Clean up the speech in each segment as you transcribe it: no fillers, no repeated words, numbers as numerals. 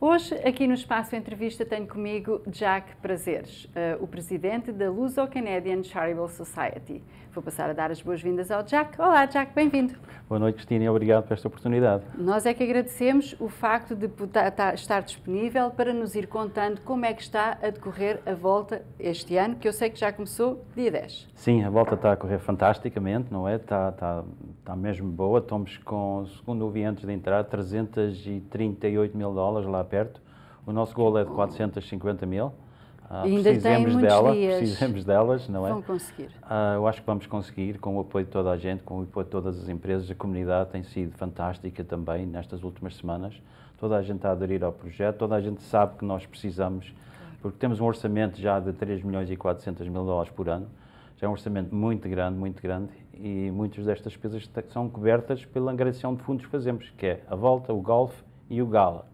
Hoje, aqui no Espaço Entrevista, tenho comigo Jack Prazeres, o presidente da Luso-Canadian Charitable Society. Vou passar a dar as boas-vindas ao Jack. Olá, Jack, bem-vindo. Boa noite, Cristina, e obrigado por esta oportunidade. Nós é que agradecemos o facto de estar disponível para nos ir contando como é que está a decorrer a volta este ano, que eu sei que já começou dia 10. Sim, a volta está a correr fantasticamente, não é? Está mesmo boa. Estamos com, segundo ouvi antes de entrar, $338 mil lá perto. O nosso gol é de 450 mil. Ainda precisamos dela, precisamos delas, não é? Vão conseguir. Eu acho que vamos conseguir, com o apoio de toda a gente, com o apoio de todas as empresas. A comunidade tem sido fantástica também nestas últimas semanas. Toda a gente está a aderir ao projeto, toda a gente sabe que nós precisamos, porque temos um orçamento já de $3.400 mil por ano. Já é um orçamento muito grande, e muitas destas despesas são cobertas pela angariação de fundos que fazemos, que é a volta, o golfe e o gala.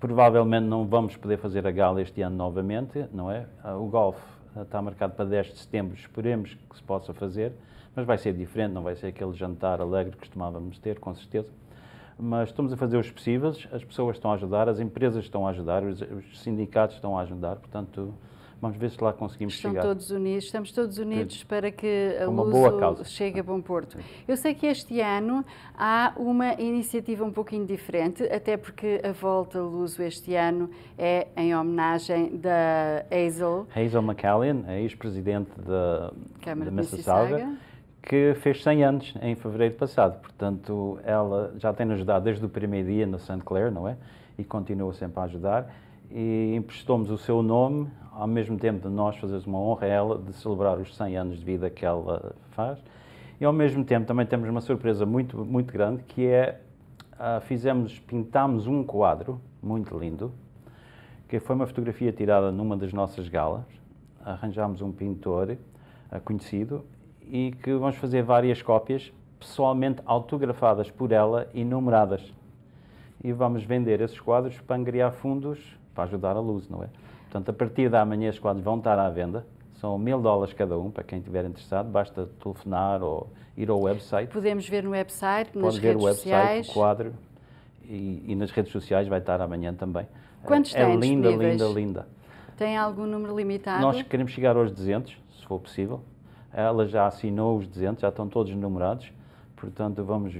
Provavelmente não vamos poder fazer a gala este ano novamente, não é? O golfe está marcado para 10 de setembro, esperemos que se possa fazer, mas vai ser diferente, não vai ser aquele jantar alegre que costumávamos ter, com certeza. Mas estamos a fazer os possíveis, as pessoas estão a ajudar, as empresas estão a ajudar, os sindicatos estão a ajudar, portanto, vamos ver se lá conseguimos chegar. Estamos todos unidos para que a Luso chegue a bom porto. Eu sei que este ano há uma iniciativa um pouquinho diferente, até porque a volta Luso este ano é em homenagem da Hazel McCallion, a ex-presidente da Mississauga, que fez 100 anos em fevereiro passado. Portanto, ela já tem-nos ajudado desde o primeiro dia no St. Clair, não é? E continua sempre a ajudar. E emprestou-nos o seu nome, ao mesmo tempo de nós fazermos uma honra a ela de celebrar os 100 anos de vida que ela faz. E ao mesmo tempo também temos uma surpresa muito grande, que é, pintámos um quadro muito lindo, que foi uma fotografia tirada numa das nossas galas, arranjámos um pintor conhecido, e que vamos fazer várias cópias pessoalmente autografadas por ela e numeradas. E vamos vender esses quadros para angariar fundos para ajudar a Luso, não é? Portanto, a partir de amanhã os quadros vão estar à venda. São $1.000 cada um, para quem estiver interessado. Basta telefonar ou ir ao website. Podemos ver no website, nas redes sociais. Pode ver o website, o quadro. E nas redes sociais vai estar amanhã também. Quantos têm disponíveis? É linda. Tem algum número limitado? Nós queremos chegar aos 200, se for possível. Ela já assinou os 200, já estão todos numerados. Portanto, vamos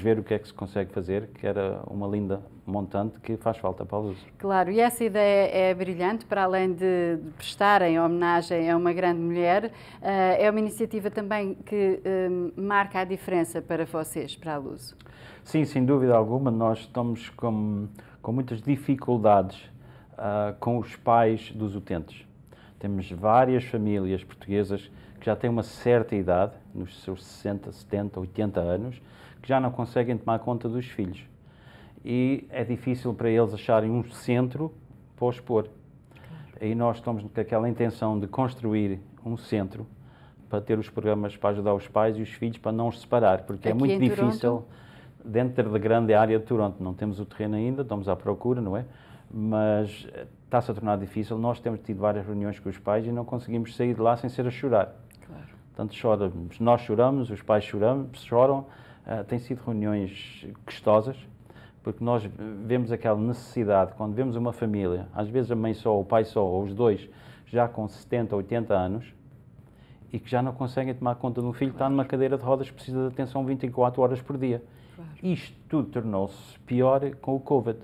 ver o que é que se consegue fazer, que era uma linda montante que faz falta para a Luso. Claro, e essa ideia é brilhante, para além de prestarem homenagem a uma grande mulher, é uma iniciativa também que marca a diferença para vocês, para a Luso. Sim, sem dúvida alguma, nós estamos com muitas dificuldades com os pais dos utentes. Temos várias famílias portuguesas que já têm uma certa idade, nos seus 60, 70, 80 anos, que já não conseguem tomar conta dos filhos. E é difícil para eles acharem um centro para os pôr. Claro. E nós estamos com aquela intenção de construir um centro para ter os programas para ajudar os pais e os filhos para não os separar, porque aqui é muito difícil dentro da grande área de Toronto. Não temos o terreno ainda, estamos à procura, não é? Mas está-se a tornar difícil. Nós temos tido várias reuniões com os pais e não conseguimos sair de lá sem ser a chorar. Claro. Portanto, choramos. Nós choramos, os pais choram. Têm sido reuniões gostosas, porque nós vemos aquela necessidade, quando vemos uma família, às vezes a mãe só, o pai só, ou os dois, já com 70, 80 anos, e que já não conseguem tomar conta de um filho, claro, está numa cadeira de rodas, precisa de atenção 24 horas por dia. Claro. Isto tudo tornou-se pior com o Covid.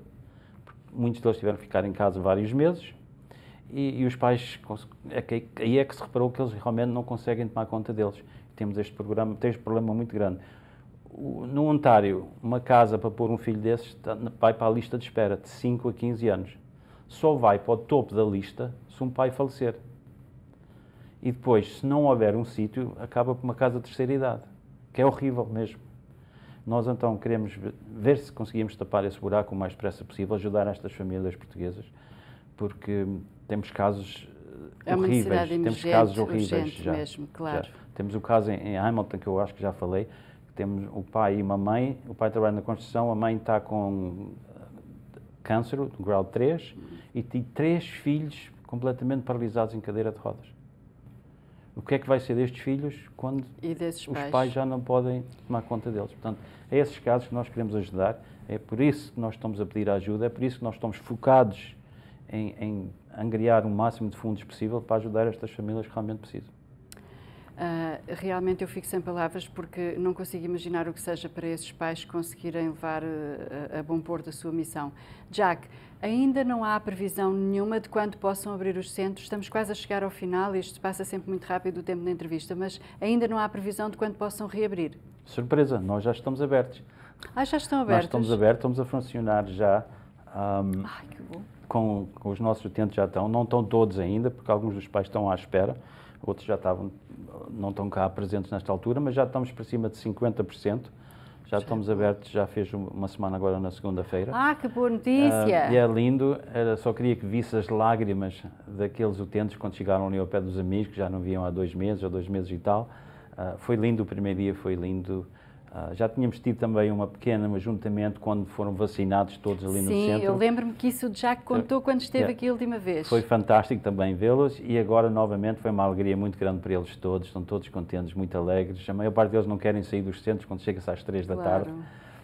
Muitos deles tiveram que ficar em casa vários meses e os pais, aí é que se reparou que eles realmente não conseguem tomar conta deles. Temos este problema muito grande. No Ontário, uma casa para pôr um filho desses vai para a lista de espera de 5 a 15 anos. Só vai para o topo da lista se um pai falecer. E depois, se não houver um sítio, acaba por uma casa de terceira idade, que é horrível mesmo. Nós, então, queremos ver se conseguimos tapar esse buraco o mais depressa possível, ajudar estas famílias portuguesas, porque temos casos horríveis. Temos casos horríveis já. Mesmo, claro. Já. Temos o caso em Hamilton, que eu acho que já falei, que temos o pai e uma mãe, o pai trabalha na construção, a mãe está com câncer, grau 3, e tem 3 filhos completamente paralisados em cadeira de rodas. o que é que vai ser destes filhos quando os pais já não podem tomar conta deles. Portanto, é esses casos que nós queremos ajudar, é por isso que nós estamos a pedir ajuda, é por isso que nós estamos focados em angariar o máximo de fundos possível para ajudar estas famílias que realmente precisam. Realmente eu fico sem palavras porque não consigo imaginar o que seja para esses pais conseguirem levar a bom porto a sua missão. Jack, ainda não há previsão nenhuma de quando possam abrir os centros, estamos quase a chegar ao final, isto passa sempre muito rápido o tempo da entrevista, mas ainda não há previsão de quando possam reabrir? Surpresa, nós já estamos abertos. Ah, já estão abertos? Nós estamos abertos, estamos a funcionar já. Ai, que bom. Com os nossos utentes já estão, não estão todos ainda, porque alguns dos pais estão à espera. Outros já estavam, não estão cá presentes nesta altura, mas já estamos por cima de 50%. Já estamos abertos, já fez uma semana agora na segunda-feira. Ah, que boa notícia! E é lindo, só queria que visse as lágrimas daqueles utentes quando chegaram ali ao pé dos amigos, que já não viam há 2 meses, ou 2 meses e tal. Foi lindo o primeiro dia, foi lindo. Já tínhamos tido também uma pequena, um ajuntamento quando foram vacinados todos ali no centro. Sim, eu lembro-me que isso o Jack contou quando esteve aqui a última vez. Foi fantástico também vê-los e agora novamente foi uma alegria muito grande para eles todos, estão todos contentes, muito alegres. A maior parte deles não querem sair dos centros quando chega-se às 3 da tarde.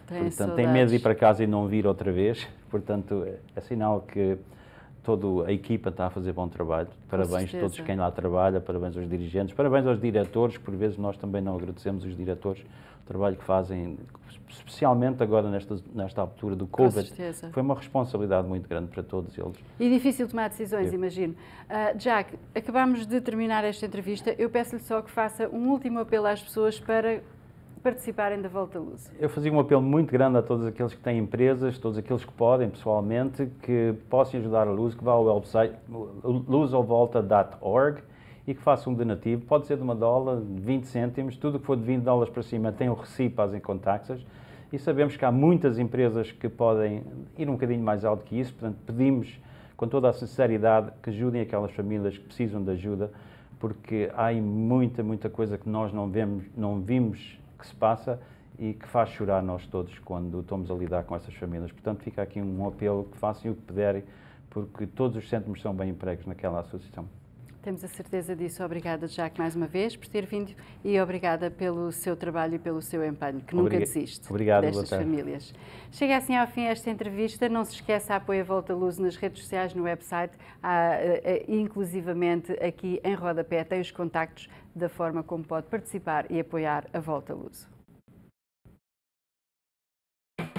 Portanto, tem medo de ir para casa e não vir outra vez. Portanto, é sinal que toda a equipa está a fazer bom trabalho. Parabéns a todos quem lá trabalha, parabéns aos dirigentes, parabéns aos diretores, por vezes nós também não agradecemos os diretores, o trabalho que fazem, especialmente agora nesta altura do Covid. Foi uma responsabilidade muito grande para todos eles. E difícil tomar decisões, imagino. Jack, acabamos de terminar esta entrevista, eu peço-lhe só que faça um último apelo às pessoas para participarem da Volta Luso. Eu fazia um apelo muito grande a todos aqueles que têm empresas, todos aqueles que podem pessoalmente, que possam ajudar a Luso, que vá ao website lusovolta.org e que faça um donativo. Pode ser de $1, de 20 cêntimos, tudo que for de $20 para cima tem um recibo às Incontaxas. E sabemos que há muitas empresas que podem ir um bocadinho mais alto que isso, portanto pedimos com toda a sinceridade que ajudem aquelas famílias que precisam de ajuda, porque há muita, muita coisa que nós não vimos que se passa e que faz chorar nós todos quando estamos a lidar com essas famílias. Portanto, fica aqui um apelo, que façam o que puderem, porque todos os centros são bem empregos naquela associação. Temos a certeza disso. Obrigada, Jack, mais uma vez, por ter vindo e obrigada pelo seu trabalho e pelo seu empenho, que nunca desiste destas famílias. Chega assim ao fim esta entrevista. Não se esqueça, apoia a Volta Luso nas redes sociais, no website, inclusivamente aqui em rodapé, tem os contactos da forma como pode participar e apoiar a Volta Luso.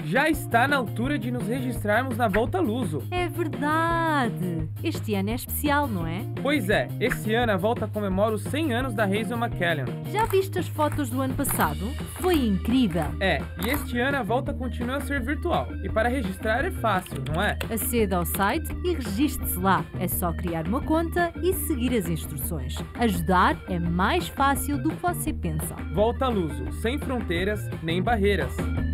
Já está na altura de nos registrarmos na Volta Luso. É verdade! Este ano é especial, não é? Pois é, esse ano a Volta comemora os 100 anos da Hazel McCallion. Já viste as fotos do ano passado? Foi incrível! É, e este ano a Volta continua a ser virtual. E para registrar é fácil, não é? Aceda ao site e registre-se lá. É só criar uma conta e seguir as instruções. Ajudar é mais fácil do que você pensa. Volta Luso, sem fronteiras nem barreiras.